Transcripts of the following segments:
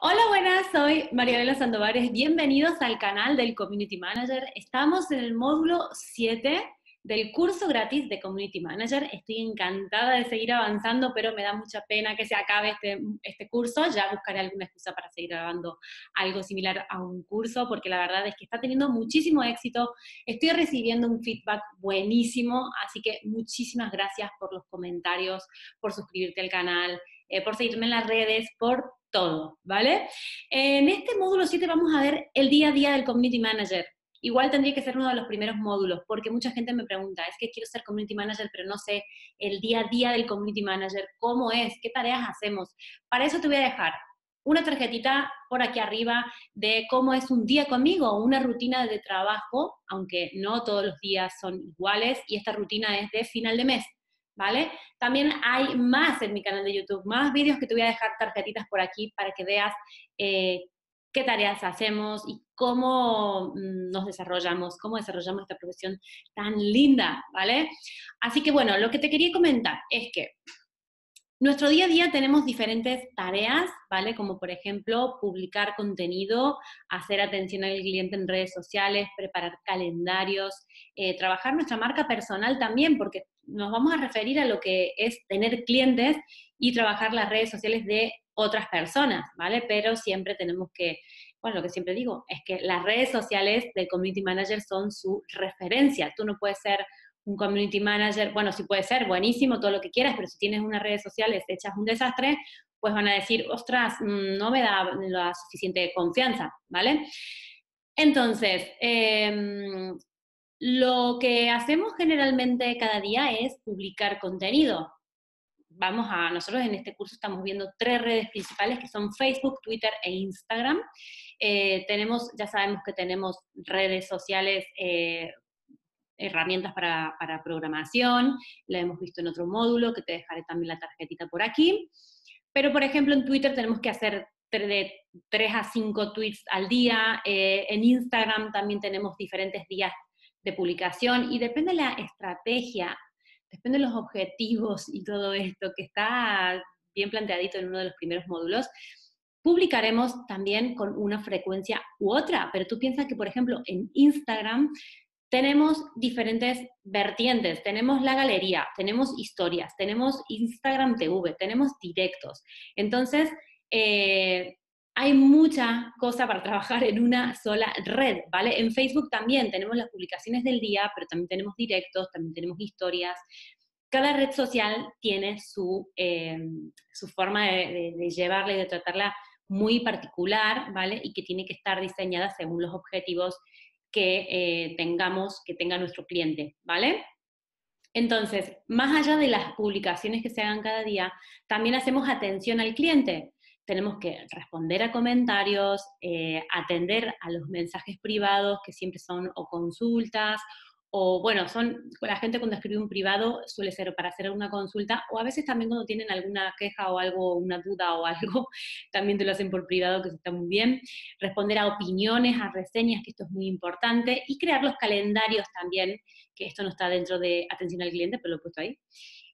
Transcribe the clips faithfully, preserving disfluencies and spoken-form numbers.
Hola, buenas, soy Marianela Sandovares. Bienvenidos al canal del Community Manager. Estamos en el módulo siete del curso gratis de Community Manager. Estoy encantada de seguir avanzando, pero me da mucha pena que se acabe este, este curso. Ya buscaré alguna excusa para seguir grabando algo similar a un curso, porque la verdad es que está teniendo muchísimo éxito. Estoy recibiendo un feedback buenísimo, así que muchísimas gracias por los comentarios, por suscribirte al canal, eh, por seguirme en las redes, por todo, ¿vale? En este módulo siete vamos a ver el día a día del Community Manager. Igual tendría que ser uno de los primeros módulos, porque mucha gente me pregunta, es que quiero ser Community Manager, pero no sé el día a día del Community Manager, cómo es, qué tareas hacemos. Para eso te voy a dejar una tarjetita por aquí arriba de cómo es un día conmigo, una rutina de trabajo, aunque no todos los días son iguales, y esta rutina es de final de mes. ¿Vale? También hay más en mi canal de YouTube, más vídeos que te voy a dejar tarjetitas por aquí para que veas eh, qué tareas hacemos y cómo nos desarrollamos, cómo desarrollamos esta profesión tan linda, ¿vale? Así que bueno, lo que te quería comentar es que nuestro día a día tenemos diferentes tareas, ¿vale? Como por ejemplo, publicar contenido, hacer atención al cliente en redes sociales, preparar calendarios, eh, trabajar nuestra marca personal también, porque nos vamos a referir a lo que es tener clientes y trabajar las redes sociales de otras personas, ¿vale? Pero siempre tenemos que, bueno, lo que siempre digo es que las redes sociales del Community Manager son su referencia. Tú no puedes ser un community manager, bueno, sí puede ser, buenísimo, todo lo que quieras, pero si tienes unas redes sociales hechas un desastre, pues van a decir, ostras, no me da la suficiente confianza, ¿vale? Entonces, eh, lo que hacemos generalmente cada día es publicar contenido. Vamos a, nosotros en este curso estamos viendo tres redes principales que son Facebook, Twitter e Instagram. Eh, tenemos, ya sabemos que tenemos redes sociales eh, herramientas para, para programación, la hemos visto en otro módulo, que te dejaré también la tarjetita por aquí. Pero, por ejemplo, en Twitter tenemos que hacer de tres a cinco tweets al día, eh, en Instagram también tenemos diferentes días de publicación, y depende de la estrategia, depende de los objetivos y todo esto, que está bien planteadito en uno de los primeros módulos, publicaremos también con una frecuencia u otra. Pero tú piensas que, por ejemplo, en Instagram tenemos diferentes vertientes, tenemos la galería, tenemos historias, tenemos Instagram T V, tenemos directos. Entonces, eh, hay mucha cosa para trabajar en una sola red, ¿vale? En Facebook también tenemos las publicaciones del día, pero también tenemos directos, también tenemos historias. Cada red social tiene su, eh, su forma de, de, de llevarla y de tratarla muy particular, ¿vale? Y que tiene que estar diseñada según los objetivos que eh, tengamos, que tenga nuestro cliente, ¿vale? Entonces, más allá de las publicaciones que se hagan cada día, también hacemos atención al cliente. Tenemos que responder a comentarios, eh, atender a los mensajes privados, que siempre son o consultas, o bueno, son la gente cuando escribe un privado suele ser para hacer una consulta, o a veces también cuando tienen alguna queja o algo, una duda o algo, también te lo hacen por privado, que está muy bien. Responder a opiniones, a reseñas, que esto es muy importante, y crear los calendarios también, que esto no está dentro de atención al cliente, pero lo he puesto ahí.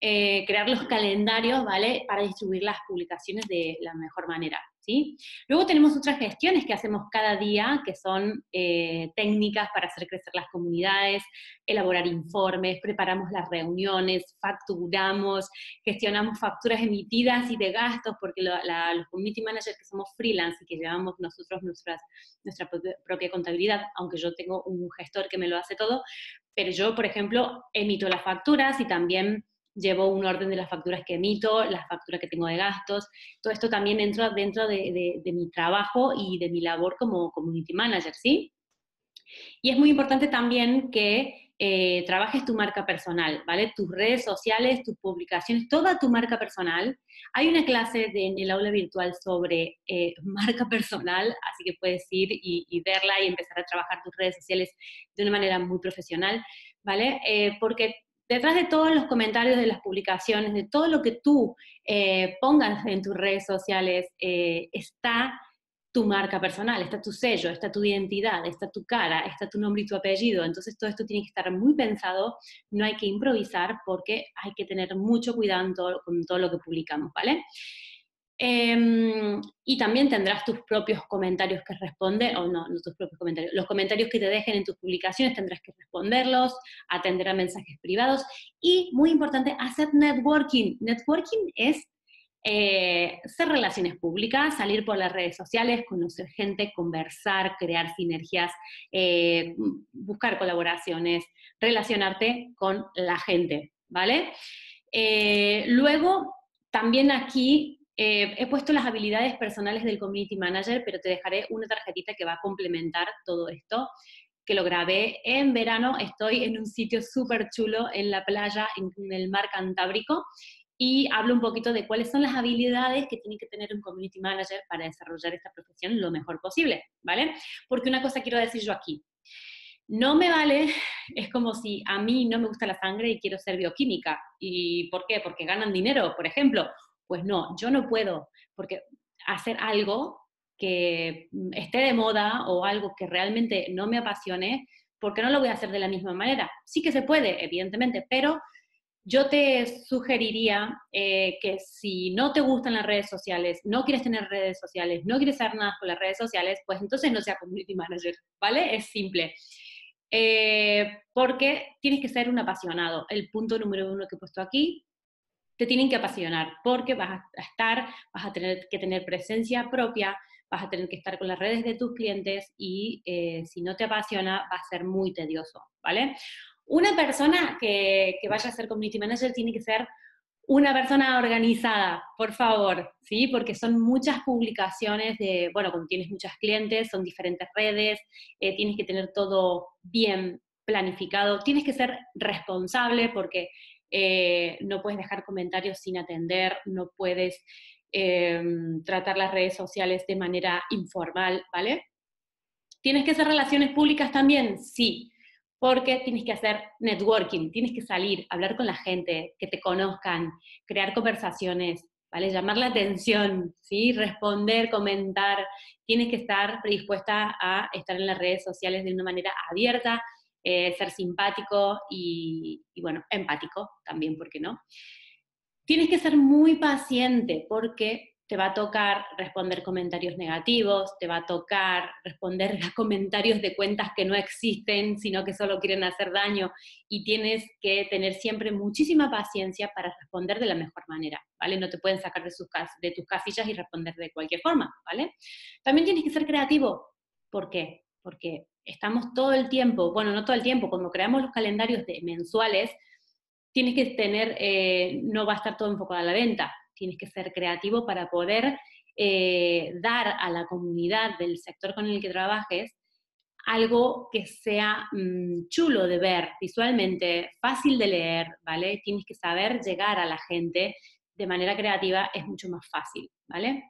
Eh, crear los calendarios, ¿vale? Para distribuir las publicaciones de la mejor manera, ¿sí? Luego tenemos otras gestiones que hacemos cada día, que son eh, técnicas para hacer crecer las comunidades, elaborar informes, preparamos las reuniones, facturamos, gestionamos facturas emitidas y de gastos, porque lo, la, los community managers que somos freelance y que llevamos nosotros nuestras, nuestra propia, propia contabilidad, aunque yo tengo un gestor que me lo hace todo, pero yo, por ejemplo, emito las facturas y también llevo un orden de las facturas que emito, las facturas que tengo de gastos. Todo esto también entra dentro de, de, de mi trabajo y de mi labor como Community Manager, ¿sí? Y es muy importante también que eh, trabajes tu marca personal, ¿vale? Tus redes sociales, tus publicaciones, toda tu marca personal. Hay una clase de, en el aula virtual sobre eh, marca personal, así que puedes ir y, y verla y empezar a trabajar tus redes sociales de una manera muy profesional, ¿vale? Eh, porque detrás de todos los comentarios, de las publicaciones, de todo lo que tú eh, pongas en tus redes sociales, eh, está tu marca personal, está tu sello, está tu identidad, está tu cara, está tu nombre y tu apellido. Entonces todo esto tiene que estar muy pensado, no hay que improvisar, porque hay que tener mucho cuidado en todo, con todo lo que publicamos, ¿vale? Eh, y también tendrás tus propios comentarios que responder, o no, no tus propios comentarios, los comentarios que te dejen en tus publicaciones tendrás que responderlos, atender a mensajes privados, y muy importante, hacer networking. Networking es eh, hacer relaciones públicas, salir por las redes sociales, conocer gente, conversar, crear sinergias, eh, buscar colaboraciones, relacionarte con la gente, ¿vale? Eh, luego, también aquí eh, he puesto las habilidades personales del Community Manager, pero te dejaré una tarjetita que va a complementar todo esto, que lo grabé en verano. Estoy en un sitio súper chulo en la playa, en, en el mar Cantábrico, y hablo un poquito de cuáles son las habilidades que tiene que tener un Community Manager para desarrollar esta profesión lo mejor posible, ¿vale? Porque una cosa quiero decir yo aquí. No me vale, es como si a mí no me gusta la sangre y quiero ser bioquímica. ¿Y por qué? Porque ganan dinero, por ejemplo. Pues no, yo no puedo, porque hacer algo que esté de moda o algo que realmente no me apasione, porque no lo voy a hacer de la misma manera. Sí que se puede, evidentemente, pero yo te sugeriría eh, que si no te gustan las redes sociales, no quieres tener redes sociales, no quieres hacer nada con las redes sociales, pues entonces no seas community manager, ¿vale? Es simple. Eh, porque tienes que ser un apasionado. El punto número uno que he puesto aquí, te tienen que apasionar, porque vas a estar, vas a tener que tener presencia propia, vas a tener que estar con las redes de tus clientes, y eh, si no te apasiona va a ser muy tedioso, ¿vale? Una persona que, que vaya a ser community manager tiene que ser una persona organizada, por favor, ¿sí? Porque son muchas publicaciones de, bueno, cuando tienes muchos clientes, son diferentes redes, eh, tienes que tener todo bien planificado, tienes que ser responsable porque eh, no puedes dejar comentarios sin atender, no puedes eh, tratar las redes sociales de manera informal, ¿vale? ¿Tienes que hacer relaciones públicas también? Sí. Porque tienes que hacer networking, tienes que salir, hablar con la gente, que te conozcan, crear conversaciones, ¿vale? Llamar la atención, ¿sí? Responder, comentar. Tienes que estar predispuesta a estar en las redes sociales de una manera abierta, eh, ser simpático y, y, bueno, empático también, ¿por qué no? Tienes que ser muy paciente porque te va a tocar responder comentarios negativos, te va a tocar responder a comentarios de cuentas que no existen, sino que solo quieren hacer daño, y tienes que tener siempre muchísima paciencia para responder de la mejor manera, ¿vale? No te pueden sacar de, sus cas de tus casillas y responder de cualquier forma, ¿vale? También tienes que ser creativo. ¿Por qué? Porque estamos todo el tiempo, bueno, no todo el tiempo, cuando creamos los calendarios de mensuales, tienes que tener, eh, no va a estar todo enfocado a la venta. Tienes que ser creativo para poder eh, dar a la comunidad del sector con el que trabajes algo que sea mmm, chulo de ver visualmente, fácil de leer, ¿vale? Tienes que saber llegar a la gente de manera creativa, es mucho más fácil, ¿vale?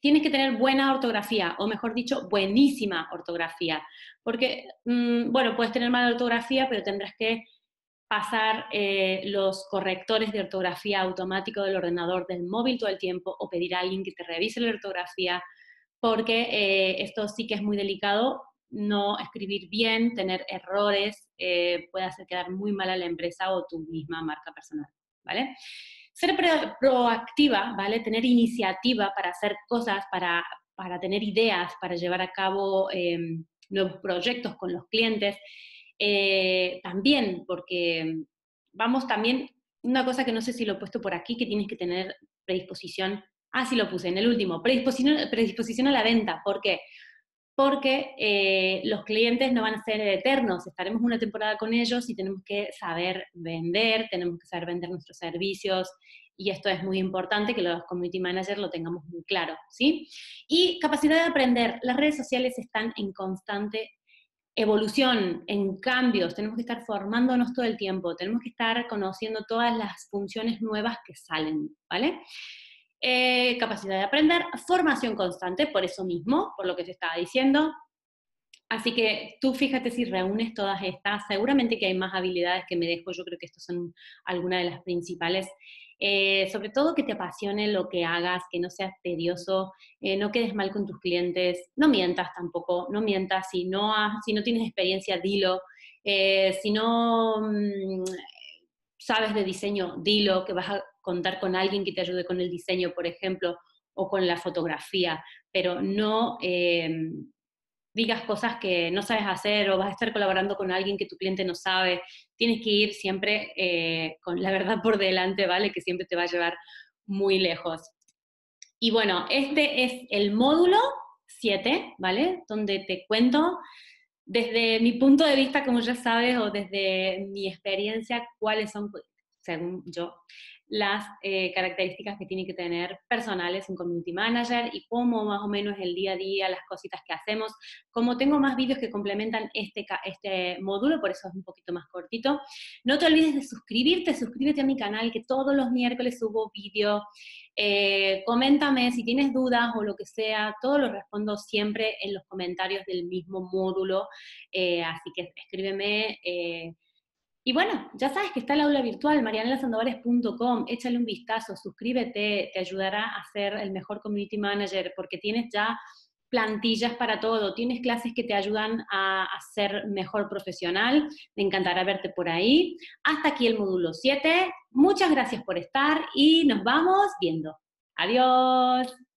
Tienes que tener buena ortografía, o mejor dicho, buenísima ortografía. Porque, mmm, bueno, puedes tener mala ortografía, pero tendrás que pasar eh, los correctores de ortografía automático del ordenador, del móvil todo el tiempo, o pedir a alguien que te revise la ortografía, porque eh, esto sí que es muy delicado, no escribir bien, tener errores, eh, puede hacer quedar muy mal a la empresa o tu misma marca personal, ¿vale? Ser proactiva, ¿vale? Tener iniciativa para hacer cosas, para, para tener ideas, para llevar a cabo eh, nuevos proyectos con los clientes. Eh, también, porque vamos también, una cosa que no sé si lo he puesto por aquí, que tienes que tener predisposición, ah, sí lo puse en el último, predisposición, predisposición a la venta. ¿Por qué? Porque eh, los clientes no van a ser eternos, estaremos una temporada con ellos y tenemos que saber vender, tenemos que saber vender nuestros servicios, y esto es muy importante que los community managers lo tengamos muy claro, ¿sí? Y capacidad de aprender, las redes sociales están en constante evolución, en cambios, tenemos que estar formándonos todo el tiempo, tenemos que estar conociendo todas las funciones nuevas que salen, ¿vale? Eh, capacidad de aprender, formación constante, por eso mismo, por lo que te estaba diciendo. Así que tú fíjate si reúnes todas estas, seguramente que hay más habilidades que me dejo, yo creo que estas son algunas de las principales. Eh, sobre todo que te apasione lo que hagas, que no seas tedioso, eh, no quedes mal con tus clientes, no mientas tampoco, no mientas, si no, has, si no tienes experiencia, dilo, eh, si no mmm, sabes de diseño, dilo, que vas a contar con alguien que te ayude con el diseño, por ejemplo, o con la fotografía, pero no eh, digas cosas que no sabes hacer o vas a estar colaborando con alguien que tu cliente no sabe. Tienes que ir siempre eh, con la verdad por delante, ¿vale? Que siempre te va a llevar muy lejos. Y bueno, este es el módulo siete, ¿vale? Donde te cuento desde mi punto de vista, como ya sabes, o desde mi experiencia, cuáles son, según yo, las eh, características que tiene que tener personales un community manager y cómo más o menos el día a día, las cositas que hacemos. Como tengo más vídeos que complementan este, este módulo, por eso es un poquito más cortito. No te olvides de suscribirte, suscríbete a mi canal, que todos los miércoles subo vídeo. Eh, coméntame si tienes dudas o lo que sea, todo lo respondo siempre en los comentarios del mismo módulo, eh, así que escríbeme. Eh, Y bueno, ya sabes que está el aula virtual, marianela sandovares punto com, échale un vistazo, suscríbete, te ayudará a ser el mejor community manager, porque tienes ya plantillas para todo, tienes clases que te ayudan a, a ser mejor profesional, me encantará verte por ahí. Hasta aquí el módulo siete, muchas gracias por estar y nos vamos viendo. Adiós.